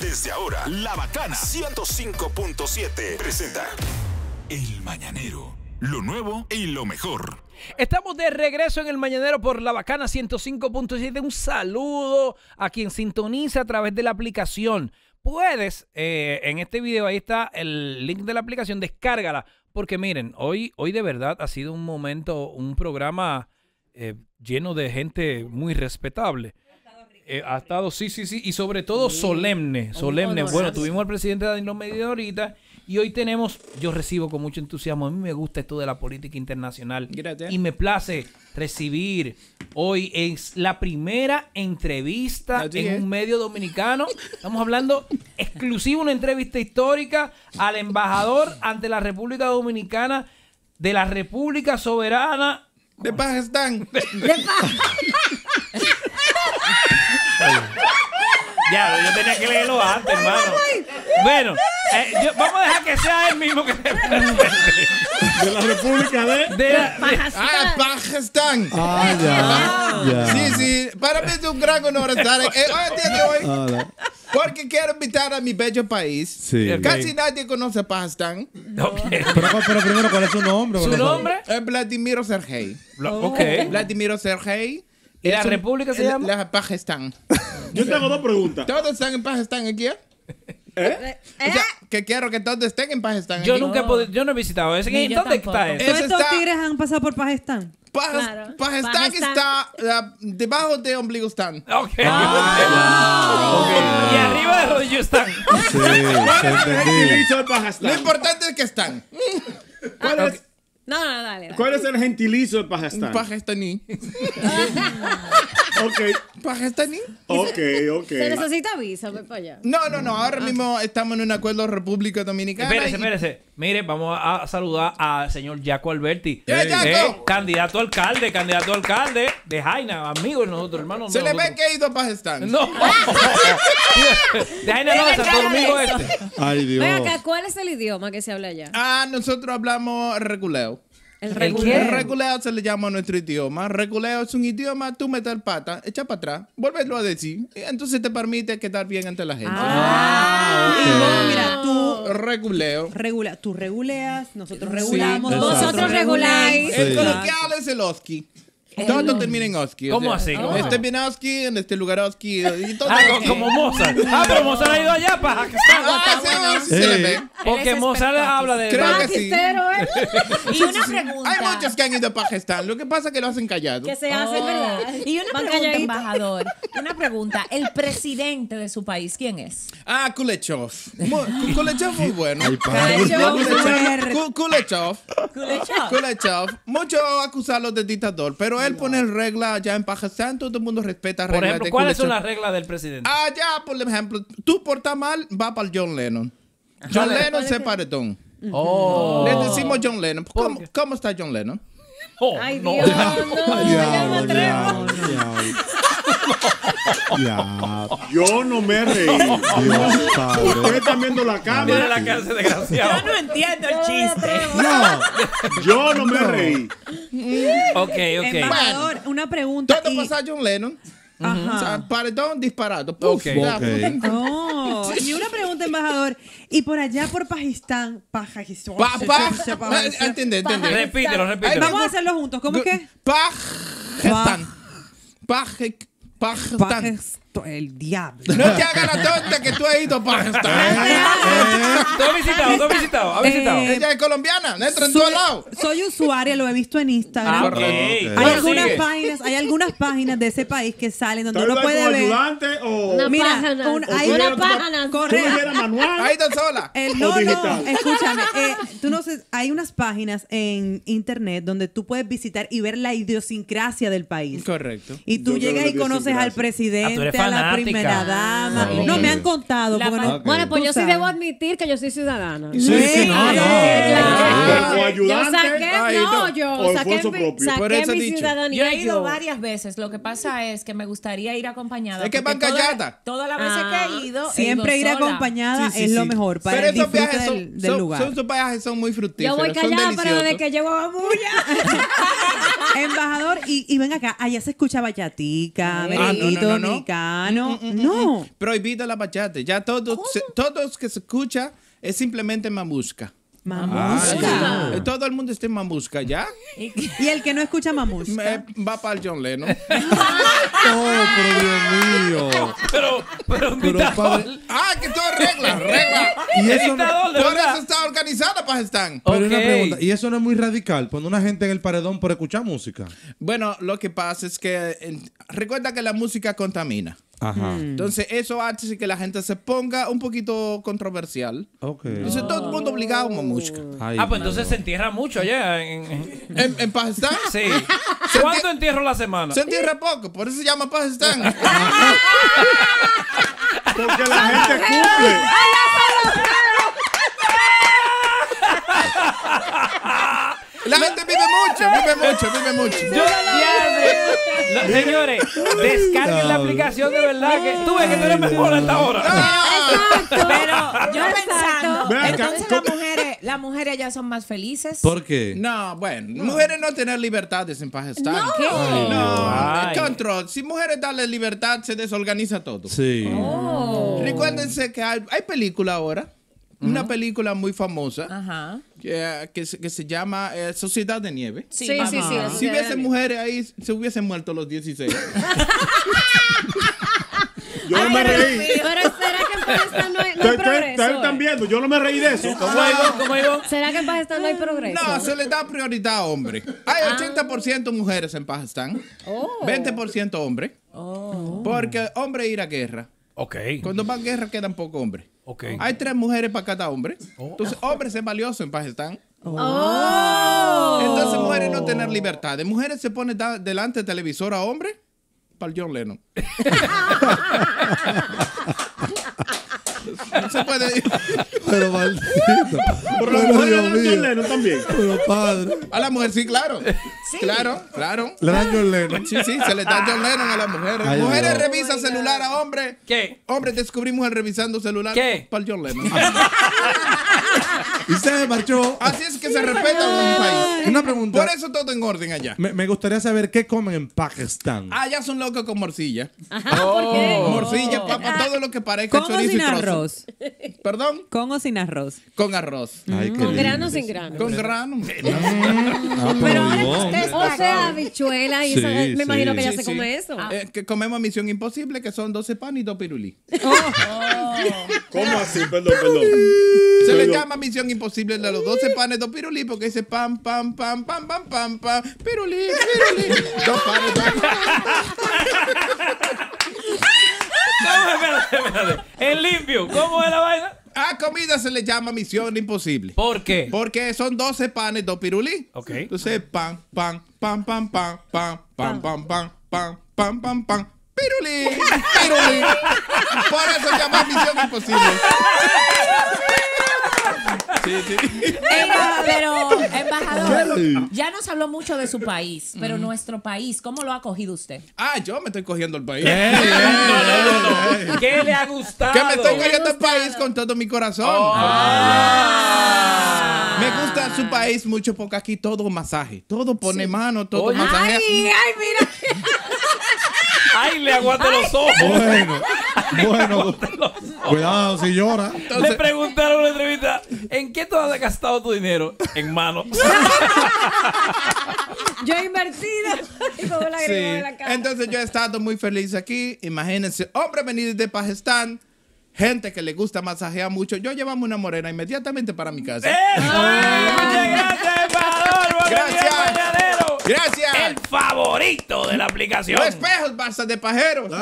Desde ahora, La Bacana 105.7 presenta El Mañanero. Lo nuevo y lo mejor. Estamos de regreso en El Mañanero por La Bacana 105.7. Un saludo a quien sintoniza a través de la aplicación. Puedes, en este video, ahí está el link de la aplicación, descárgala. Porque miren, hoy de verdad ha sido un momento, un programa lleno de gente muy respetable. Ha estado, sí, y sobre todo solemne. Bueno, tuvimos al presidente Danilo Medina ahorita y hoy tenemos, yo recibo con mucho entusiasmo, a mí me gusta esto de la política internacional. Gracias. Y me place recibir, hoy es la primera entrevista en un medio dominicano. Estamos hablando exclusivo, una entrevista histórica al embajador ante la República Dominicana de la República Soberana de Pakistán. Ya, yo tenía que leerlo antes, hermano. Bueno, vamos a dejar que sea él mismo que te presente. De la República de Pakistán. Ah, ya. Sí. Para mí es un gran honor estar aquí hoy día de hoy. Hola. Porque quiero invitar a mi bello país. Sí. Casi nadie conoce Pakistán. Okay. Pero primero, ¿cuál es su nombre? ¿Su nombre? Es Vladimiro Sergei. Ok. Vladimiro Sergei. ¿Y la república se llama? La Pakistán. Yo tengo dos preguntas. ¿Todos están en Pakistán aquí? O sea, que quiero que todos estén en Pakistán. Yo nunca he podido, yo no he visitado ese. ¿Dónde está eso? ¿Todos estos tigres han pasado por Pakistán? Pakistán está debajo de Ombliguistán. Ok. Y arriba de Rojistán. Sí, lo importante es que están. ¿Cuál es? No, dale. ¿Cuál es el gentilicio de Pakistán? Pakistaní. Ok. Pakistaní. Ok. ¿Se necesita visa para allá? No. Ahora mismo estamos en un acuerdo República Dominicana. Espérese. Mire, vamos a saludar al señor Yaco Alberti. Yaco. Candidato a alcalde de Jaina. Amigo de nosotros, hermano. Se le ve que ha ido a Pakistán. No. De Jaina no, de Santo Domingo Este. Ay, Dios. Venga acá, ¿cuál es el idioma que se habla allá? Nosotros hablamos reguleo. El reculeo se le llama a nuestro idioma. Reculeo es un idioma, tú metes el pata, echa para atrás, vuélvelo a decir. Entonces te permite quedar bien ante la gente. Mira, tú reculeo. Tú reguleas, nosotros regulamos, vosotros reguláis. El coloquial es el oski. Todo termina en oski. ¿Cómo así? Este viene oski, en este lugar oski. Como Mozart. Pero Mozart ha ido allá para Pakistán. Porque Mozart habla de... Creo que sí. Y una pregunta. Hay muchos que han ido a Pakistán. Lo que pasa es que lo hacen callado. Que se hacen, ¿verdad? Y una pregunta, embajador. Una pregunta. ¿El presidente de su país quién es? Kulechov. Kulechov muy bueno. Kulechov. Muchos acusados de dictador, pero él pone reglas allá en Pakistán, todo el mundo respeta reglas. Por ejemplo, ¿cuáles son las reglas del presidente? Allá, por ejemplo, tú portas mal, va para el John Lennon. John Lennon se paredón. Le decimos John Lennon. ¿Cómo está John Lennon? Ay, Dios, yo no me reí. Ustedes están viendo la cámara. La casa, desgraciado. Yo no entiendo el chiste. No. Yo no me reí. Ok. Embajador, una pregunta. ¿Todo pasa John Lennon? O sea, paredón disparado. Okay. Oh, y una pregunta, embajador. Y por allá, por Pakistán. Entendé. Repítelo. Vamos a hacerlo juntos. ¿Cómo es que? Pakistán. El diablo. No te hagas la tonta que tú has ido para Pakistán. ¿Tú has visitado? Ella es colombiana, dentro en todo lado. Soy usuaria, lo he visto en Instagram. Hay algunas páginas de ese país que salen donde uno puede ver. Mira, hay una página. Ahí tan sola. No, escúchame. Tú no sé, hay unas páginas en internet donde tú puedes visitar y ver la idiosincrasia del país. Correcto. Y tú llegas y conoces al presidente. A la primera dama. No, me han contado. Bueno, pues yo sí debo admitir que yo soy ciudadana. Sí, Yo saqué mi ciudadanía. Yo he ido varias veces. Lo que pasa es que me gustaría ir acompañada. Es que van callada. Todas las veces que he ido. Siempre ir acompañada es lo mejor para el disfrute del lugar. Esos viajes son muy fructíferos. Yo voy callada, pero desde que llevo babulla. Embajador, y ven acá. Allá se escucha ballatica, merenguito. hermano. No. Prohibida la bachata. Ya todos que se escucha es simplemente mamusca. Mamusca. Ah, todo el mundo está en mamusca, ¿ya? Y el que no escucha mamusca va para el John Lennon. ¡Oh, pero Dios mío! Pero padre... ¡Ah, que todo es regla! Y eso no... Por eso está organizada, Pajestán. Okay. Pero una pregunta, ¿y eso no es muy radical? ¿Poner una gente en el paredón por escuchar música? Bueno, lo que pasa es que... recuerda que la música contamina. Ajá. Entonces eso hace que la gente se ponga un poquito controversial. Okay. Entonces todo el mundo obligado a mamusca. Ay, pues entonces se entierra mucho allá en Pakistán. Sí. ¿Cuánto entierro la semana? Se entierra poco, por eso se llama Pakistán. Porque la gente cumple. La gente vive mucho. Señores, descarguen la aplicación, de verdad que tú ves que tú eres mejor hasta ahora. Exacto. Pero yo pensando, entonces las mujeres ya son más felices. ¿Por qué? No, bueno, mujeres no tienen libertades en Pakistán. No, control. Si mujeres darle libertad, se desorganiza todo. Sí. Recuérdense que hay película ahora. Una película muy famosa que se llama Sociedad de Nieve. Sí, sí. Si hubiesen mujeres ahí, se hubiesen muerto los 16. Yo no me reí. Pero ¿será que en Pakistán no hay progreso? Viendo, yo no me reí de eso. ¿Cómo digo? ¿Será que en Pakistán no hay progreso? No, se le da prioridad a hombres. Hay 80% mujeres en Pakistán, 20% hombres, porque hombres ir a guerra. Okay. Cuando van a guerra quedan pocos hombres. Okay. Hay 3 mujeres para cada hombre. Entonces, hombres es valioso en Pakistán. Entonces, mujeres no tener libertad. De mujeres se pone delante del televisor a hombres para el John Lennon. No se puede ir. Pero maldito. Por los John Lennon también. Pero padre. A la mujer, sí, claro. Sí. Claro. Le dan John Lennon. Sí, se le da John Lennon a las mujeres. Ay, mujeres revisan celular a hombres. ¿Qué? Hombres descubrimos el revisando celular. ¿Qué? Para el John Lennon. Y se marchó. Así es que se respeta en un país. Una pregunta. Por eso todo en orden allá. Me gustaría saber qué comen en Pakistán. Allá son locos con morcilla. Ajá, ¿por qué? Morcilla, papa, todo lo que parezca chorizo y trozo. ¿Perdón? ¿Con o sin arroz? Con arroz. Ay, ¿con grano o sin grano? Con grano. Pero ahora, o sea, habichuela y sí, me imagino que ya se come eso. Que comemos Misión Imposible, que son 12 pan y 2 pirulí. ¿Cómo así? Perdón. Se le llama Misión Imposible de los 12 panes, 2 pirulí, porque dice pan, pirulí. 2 panes, 2 espérate. El limpio, ¿cómo es la vaina? A comida se le llama Misión Imposible. ¿Por qué? Porque son 12 panes, 2 pirulí. Ok. Entonces, pan, pirulí. Por eso se llama Misión Imposible. Pero, embajador, ya nos habló mucho de su país, pero nuestro país, ¿cómo lo ha cogido usted? Ah, yo me estoy cogiendo el país. No. ¿Qué le ha gustado? Que me estoy cogiendo el país con todo mi corazón. Me gusta su país mucho porque aquí todo masaje, todo pone mano, todo masaje. Ay, mira. Ay, le aguanto los ojos. Bueno, cuidado si llora. Entonces, le preguntaron en una entrevista, ¿en qué tú has gastado tu dinero? En manos. Yo he invertido. Y como la de la cara. Entonces yo he estado muy feliz aquí. Imagínense, hombre venido de Pakistán, gente que le gusta masajear mucho. Yo llevamos una morena inmediatamente para mi casa. Muchas gracias, embajador. Gracias. El favorito de la aplicación. Los espejos, basta de pajeros.